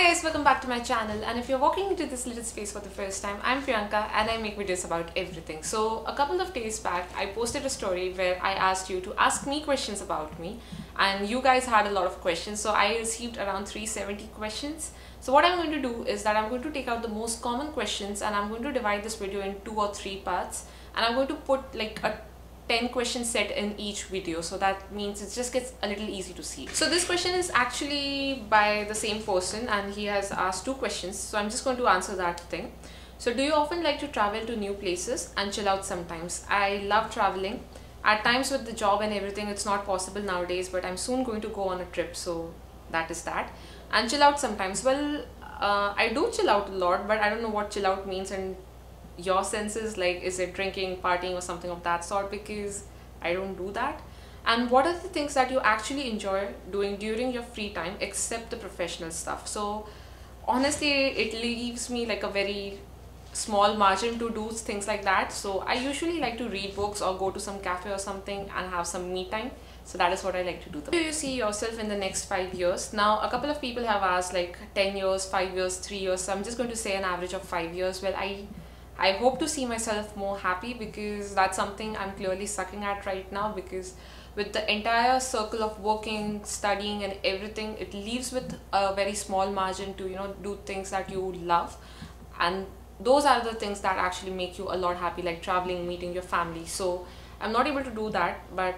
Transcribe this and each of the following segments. Hi guys, welcome back to my channel, and if you're walking into this little space for the first time, I'm Priyanka and I make videos about everything. So a couple of days back I posted a story where I asked you to ask me questions about me, and you guys had a lot of questions, so I received around 370 questions. So what I'm going to do is that I'm going to take out the most common questions and I'm going to divide this video in 2 or 3 parts, and I'm going to put like a 10 question set in each video, so that means it just gets a little easy to see. So this question is actually by the same person and he has asked 2 questions, so I'm just going to answer that thing. So do you often like to travel to new places and chill out sometimes? I love traveling. At times with the job and everything it's not possible nowadays, but I'm soon going to go on a trip, so that is that. And chill out sometimes, well, I do chill out a lot, but I don't know what chill out means and your senses, like is it drinking, partying or something of that sort, because I don't do that. And what are the things that you actually enjoy doing during your free time except the professional stuff? So honestly it leaves me like a very small margin to do things like that, so I usually like to read books or go to some cafe or something and have some me time. So that is what I like to do. Do you see yourself in the next 5 years? Now a couple of people have asked like 10 years, 5 years, 3 years, so I'm just going to say an average of 5 years. Well, I hope to see myself more happy, because that's something I'm clearly sucking at right now, because with the entire circle of working, studying and everything, it leaves with a very small margin to, you know, do things that you love, and those are the things that actually make you a lot happy, like traveling, meeting your family. So I'm not able to do that, but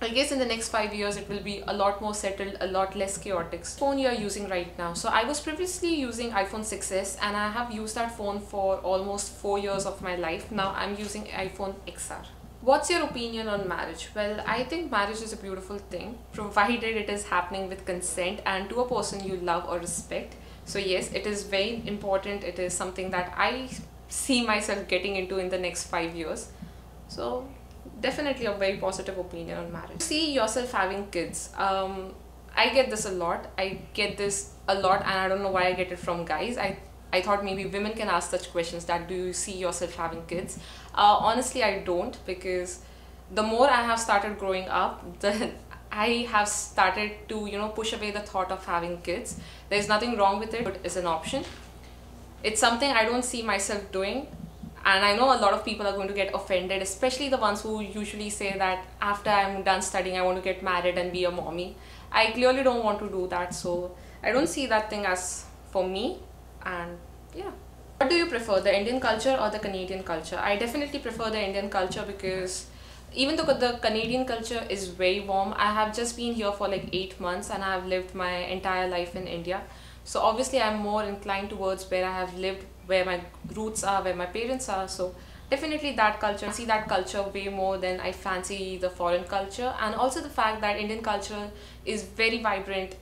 I guess in the next 5 years it will be a lot more settled, a lot less chaotic. Phone you're using right now. So I was previously using iPhone 6s and I have used that phone for almost 4 years of my life. Now I'm using iPhone XR. What's your opinion on marriage? Well, I think marriage is a beautiful thing, provided it is happening with consent and to a person you love or respect. So yes, it is very important. It is something that I see myself getting into in the next 5 years. So definitely a very positive opinion on marriage. See yourself having kids. I get this a lot. And I don't know why I get it from guys. I thought maybe women can ask such questions, that do you see yourself having kids? Honestly, I don't, because the more I have started growing up, the I have started to, you know, push away the thought of having kids. There's nothing wrong with it, but it's an option. It's something I don't see myself doing. And I know a lot of people are going to get offended, especially the ones who usually say that after I'm done studying, I want to get married and be a mommy. I clearly don't want to do that, so I don't see that thing as for me. And yeah. What do you prefer, the Indian culture or the Canadian culture? I definitely prefer the Indian culture, because even though the Canadian culture is very warm, I have just been here for like 8 months and I have lived my entire life in India. So obviously I'm more inclined towards where I have lived, where my roots are, where my parents are. So definitely that culture, I see that culture way more than I fancy the foreign culture. And also the fact that Indian culture is very vibrant,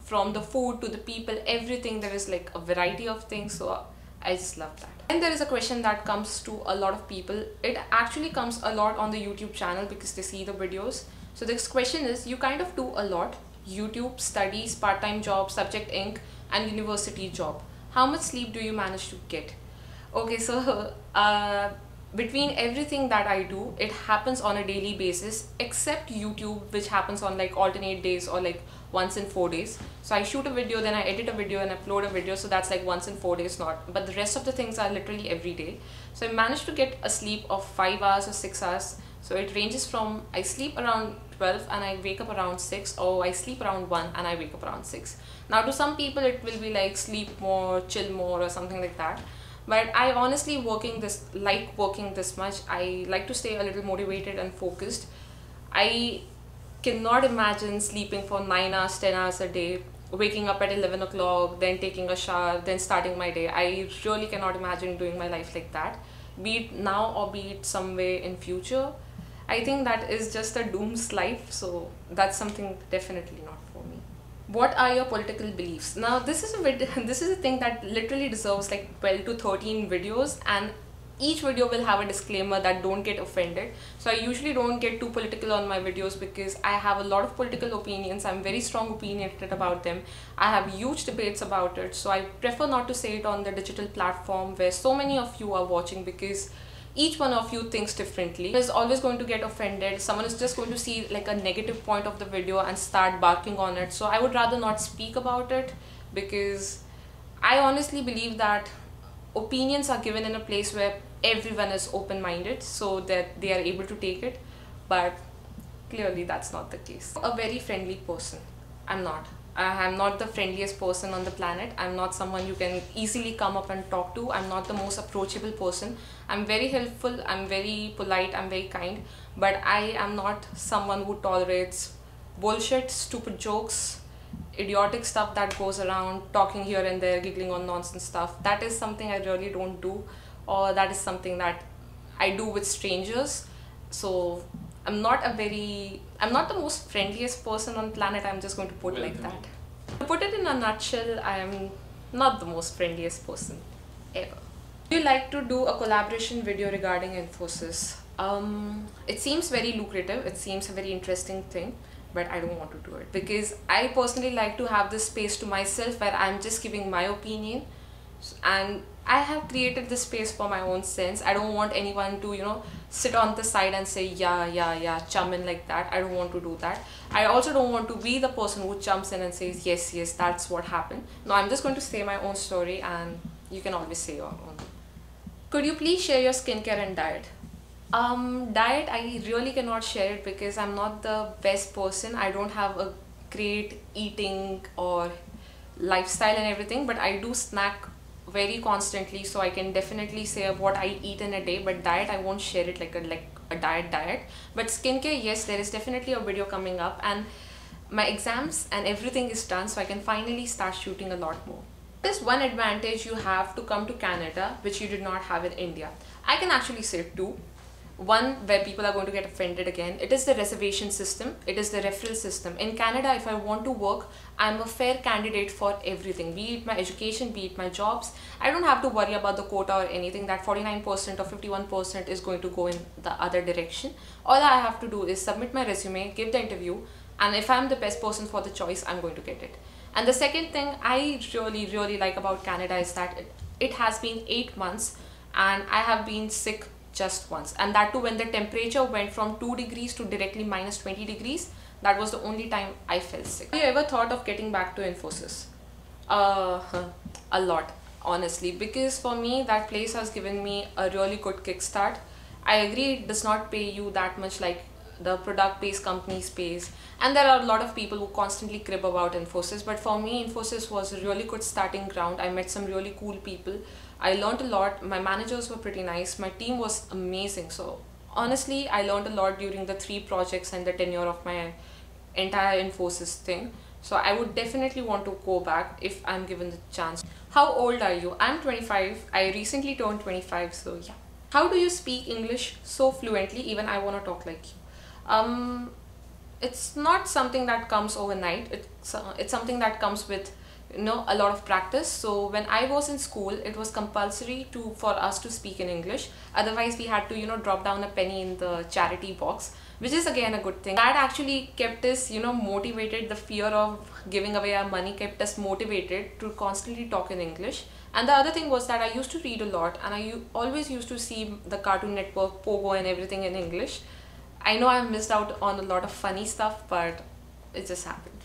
from the food to the people, everything, there is like a variety of things. So I just love that. And there is a question that comes to a lot of people. It actually comes a lot on the YouTube channel because they see the videos. So this question is, you kind of do a lot: YouTube, studies, part-time job, Subject Inc. and university job. How much sleep do you manage to get? Okay, so between everything that I do, it happens on a daily basis, except YouTube, which happens on like alternate days or like once in 4 days. So I shoot a video, then I edit a video and upload a video, so that's like once in 4 days, not, but the rest of the things are literally every day. So I managed to get a sleep of 5 hours or 6 hours. So it ranges from I sleep around 12 and I wake up around 6, or I sleep around 1 and I wake up around 6. Now to some people it will be like sleep more, chill more or something like that. But I honestly working this much, I like to stay a little motivated and focused. I cannot imagine sleeping for 9 hours, 10 hours a day, waking up at 11 o'clock, then taking a shower, then starting my day. I really cannot imagine doing my life like that, be it now or be it somewhere in future. I think that is just a doom's life, so that's something definitely not for me. What are your political beliefs? Now this is a thing that literally deserves like 12 to 13 videos, and each video will have a disclaimer that don't get offended. So I usually don't get too political on my videos, because I have a lot of political opinions. I'm very strong opinionated about them. I have huge debates about it, so I prefer not to say it on the digital platform where so many of you are watching, because each one of you thinks differently. Is always going to get offended. Someone is just going to see like a negative point of the video and start barking on it. So I would rather not speak about it, because I honestly believe that opinions are given in a place where everyone is open-minded so that they are able to take it, but clearly that's not the case. A very friendly person. I'm not. I'm not the friendliest person on the planet. I'm not someone you can easily come up and talk to. I'm not the most approachable person. I'm very helpful, I'm very polite, I'm very kind, but I am not someone who tolerates bullshit, stupid jokes, idiotic stuff that goes around, talking here and there, giggling on nonsense stuff. That is something I really don't do, or that is something that I do with strangers. So I'm not the most friendliest person on planet, I'm just going to put it like that. To put it in a nutshell, I am not the most friendliest person ever. Would you like to do a collaboration video regarding Infosys? It seems very lucrative, it seems a very interesting thing, but I don't want to do it because I personally like to have this space to myself where I'm just giving my opinion, and I have created this space for my own sense. I don't want anyone to, you know, sit on the side and say yeah, chum in like that. I don't want to do that. I also don't want to be the person who jumps in and says yes, that's what happened. No, I'm just going to say my own story, and you can always say your own. Could you please share your skincare and diet? Diet, I really cannot share it because I'm not the best person. I don't have a great eating or lifestyle and everything, but I do snack very constantly, so I can definitely say what I eat in a day, but diet I won't share it like a diet. But skincare, yes, there is definitely a video coming up, and my exams and everything is done, so I can finally start shooting a lot more. There's one advantage you have to come to Canada which you did not have in India. I can actually say two. One, where people are going to get offended again, it is the reservation system, it is the referral system. In Canada, if I want to work, I'm a fair candidate for everything, be it my education, be it my jobs. I don't have to worry about the quota or anything. That 49% or 51% is going to go in the other direction. All I have to do is submit my resume, give the interview, and if I'm the best person for the choice, I'm going to get it. And the second thing I really like about Canada is that it has been 8 months and I have been sick just once, and that too when the temperature went from 2 degrees to directly -20 degrees. That was the only time I felt sick. Have you ever thought of getting back to Infosys? A lot, honestly, because for me that place has given me a really good kickstart. I agree it does not pay you that much like the product-based companies pays, and there are a lot of people who constantly crib about Infosys, but for me Infosys was a really good starting ground. I met some really cool people, I learned a lot, my managers were pretty nice, my team was amazing. So honestly I learned a lot during the 3 projects and the tenure of my entire Infosys thing, so I would definitely want to go back if I'm given the chance. How old are you? I'm 25, I recently turned 25, so yeah. How do you speak English so fluently? Even I want to talk like you. It's not something that comes overnight, it's something that comes with, you know, a lot of practice. So when I was in school, it was compulsory for us to speak in English, otherwise we had to, you know, drop down a penny in the charity box, which is again a good thing. That actually kept us, you know, motivated. The fear of giving away our money kept us motivated to constantly talk in English. And the other thing was that I used to read a lot, and I always used to see the Cartoon Network, Pogo and everything in English. I know I've missed out on a lot of funny stuff, but it just happened.